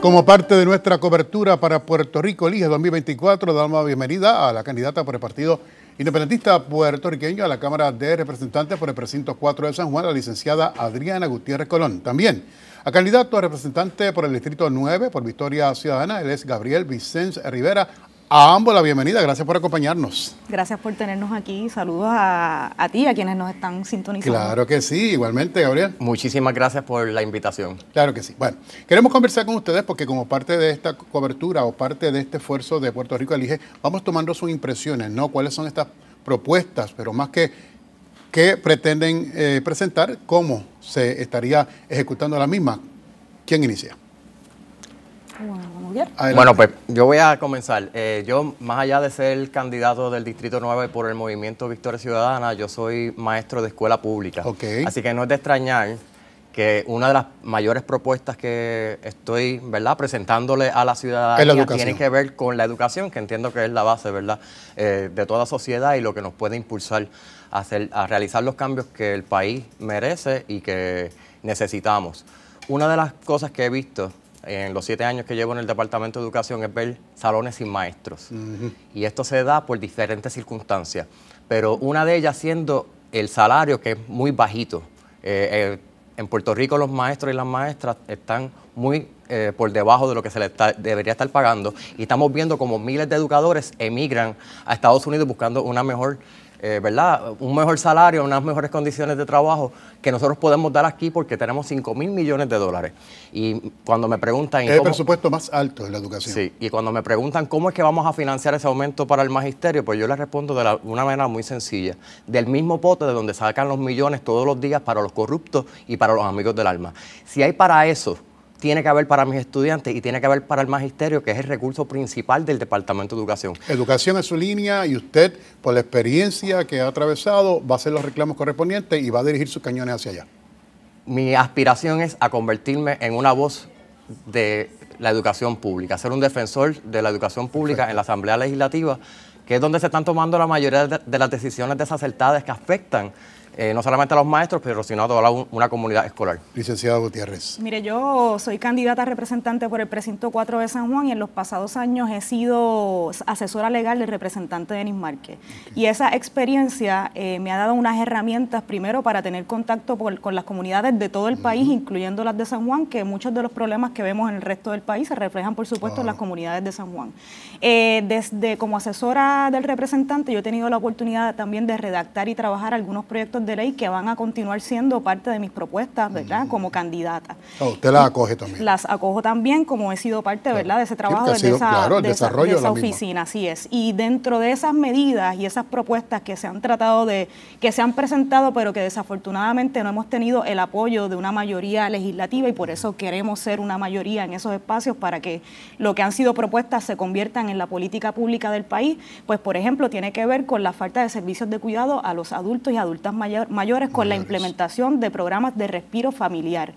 Como parte de nuestra cobertura para Puerto Rico Elige 2024, damos la bienvenida a la candidata por el Partido Independentista Puertorriqueño a la Cámara de Representantes por el Precinto 4 de San Juan, la licenciada Adriana Gutiérrez Colón. También a candidato a representante por el Distrito 9 por Victoria Ciudadana, él es Gabriel Vicéns Rivera. A ambos la bienvenida, gracias por acompañarnos. Gracias por tenernos aquí, saludos a ti, a quienes nos están sintonizando. Claro que sí, igualmente Gabriel. Muchísimas gracias por la invitación. Claro que sí. Bueno, queremos conversar con ustedes porque como parte de esta cobertura o parte de este esfuerzo de Puerto Rico Elige, vamos tomando sus impresiones, ¿no? ¿Cuáles son estas propuestas? Pero más que qué pretenden presentar, ¿cómo se estaría ejecutando la misma? ¿Quién inicia? Bueno, pues yo voy a comenzar. Yo, más allá de ser candidato del Distrito 9 por el Movimiento Victoria Ciudadana, yo soy maestro de escuela pública. Okay. Así que no es de extrañar que una de las mayores propuestas que estoy, ¿verdad?, presentándole a la ciudadanía tiene que ver con la educación, que entiendo que es la base, ¿verdad?, de toda sociedad y lo que nos puede impulsar a, realizar los cambios que el país merece y que necesitamos. Una de las cosas que he visto en los 7 años que llevo en el Departamento de Educación es ver salones sin maestros. Y esto se da por diferentes circunstancias, pero una de ellas siendo el salario, que es muy bajito. En Puerto Rico los maestros y las maestras están muy por debajo de lo que se les debería estar pagando, y estamos viendo como miles de educadores emigran a Estados Unidos buscando una mejor ¿verdad?, un mejor salario, unas mejores condiciones de trabajo que nosotros podemos dar aquí porque tenemos 5.000 millones de dólares. Y cuando me preguntan... Es el presupuesto más alto de la educación. Sí, y cuando me preguntan cómo es que vamos a financiar ese aumento para el magisterio, pues yo les respondo de una manera muy sencilla. Del mismo pote de donde sacan los millones todos los días para los corruptos y para los amigos del alma. Si hay para eso, tiene que haber para mis estudiantes y tiene que haber para el magisterio, que es el recurso principal del Departamento de Educación. Educación es su línea y usted, por la experiencia que ha atravesado, va a hacer los reclamos correspondientes y va a dirigir sus cañones hacia allá. Mi aspiración es a convertirme en una voz de la educación pública, ser un defensor de la educación pública. Perfecto. En la Asamblea Legislativa, que es donde se están tomando la mayoría de las decisiones desacertadas que afectan no solamente a los maestros, pero sino a toda una comunidad escolar. Licenciada Gutiérrez. Mire, yo soy candidata a representante por el Precinto 4 de San Juan y en los pasados años he sido asesora legal del representante Denis Márquez. Okay. Y esa experiencia me ha dado unas herramientas, primero, para tener contacto con las comunidades de todo el país, incluyendo las de San Juan, que muchos de los problemas que vemos en el resto del país se reflejan, por supuesto, en las comunidades de San Juan. Desde como asesora del representante, yo he tenido la oportunidad también de redactar y trabajar algunos proyectos de ley que van a continuar siendo parte de mis propuestas, ¿verdad?, como candidata. ¿Usted las acoge también? Las acojo también, como he sido parte, ¿verdad?, de ese trabajo, de esa oficina, así es. Y dentro de esas medidas y esas propuestas que se han tratado de, que se han presentado, pero que desafortunadamente no hemos tenido el apoyo de una mayoría legislativa, y por eso queremos ser una mayoría en esos espacios para que lo que han sido propuestas se conviertan en la política pública del país, pues por ejemplo tiene que ver con la falta de servicios de cuidado a los adultos y adultas mayores con la implementación de programas de respiro familiar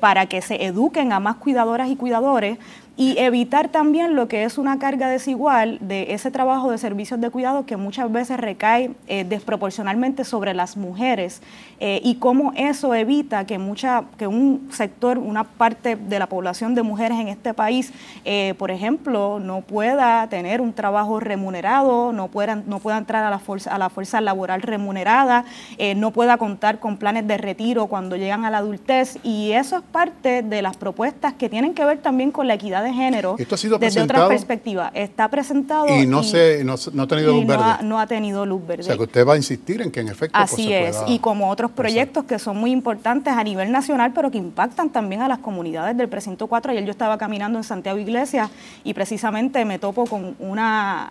para que se eduquen a más cuidadoras y cuidadores y evitar también lo que es una carga desigual de ese trabajo de servicios de cuidado que muchas veces recae desproporcionalmente sobre las mujeres y cómo eso evita que un sector, una parte de la población de mujeres en este país, por ejemplo, no pueda tener un trabajo remunerado, no pueda entrar a la fuerza laboral remunerada, no pueda contar con planes de retiro cuando llegan a la adultez, y eso es parte de las propuestas que tienen que ver también con la equidad de género. Esto ha sido desde otra perspectiva. Está presentado y no ha tenido luz verde. No ha tenido luz verde. O sea que usted va a insistir en que en efecto así pues, es, y como otros proyectos que son muy importantes a nivel nacional pero que impactan también a las comunidades del Precinto 4. Ayer yo estaba caminando en Santiago Iglesias y precisamente me topo con una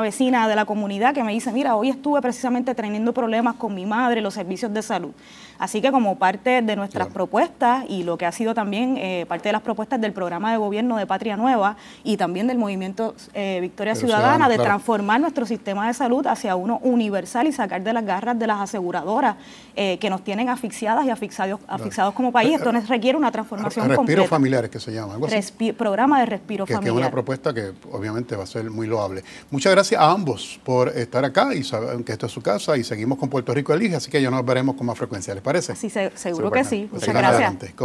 vecina de la comunidad que me dice, mira, hoy estuve precisamente teniendo problemas con mi madre, los servicios de salud. Así que como parte de nuestras propuestas y lo que ha sido también parte de las propuestas del programa de gobierno de Patria Nueva y también del movimiento Victoria Ciudadana, de transformar nuestro sistema de salud hacia uno universal y sacar de las garras de las aseguradoras que nos tienen asfixiadas y asfixiados como país. Esto requiere una transformación completa. Respiro familiar, que se llama. Algo así. Programa de respiro familiar. Que es una propuesta que obviamente va a ser muy loable. Muchas gracias a ambos por estar acá y saben que esto es su casa y seguimos con Puerto Rico Elige, así que ya nos veremos con más frecuencia, ¿les parece? Sí, seguro que sí. Muchas gracias.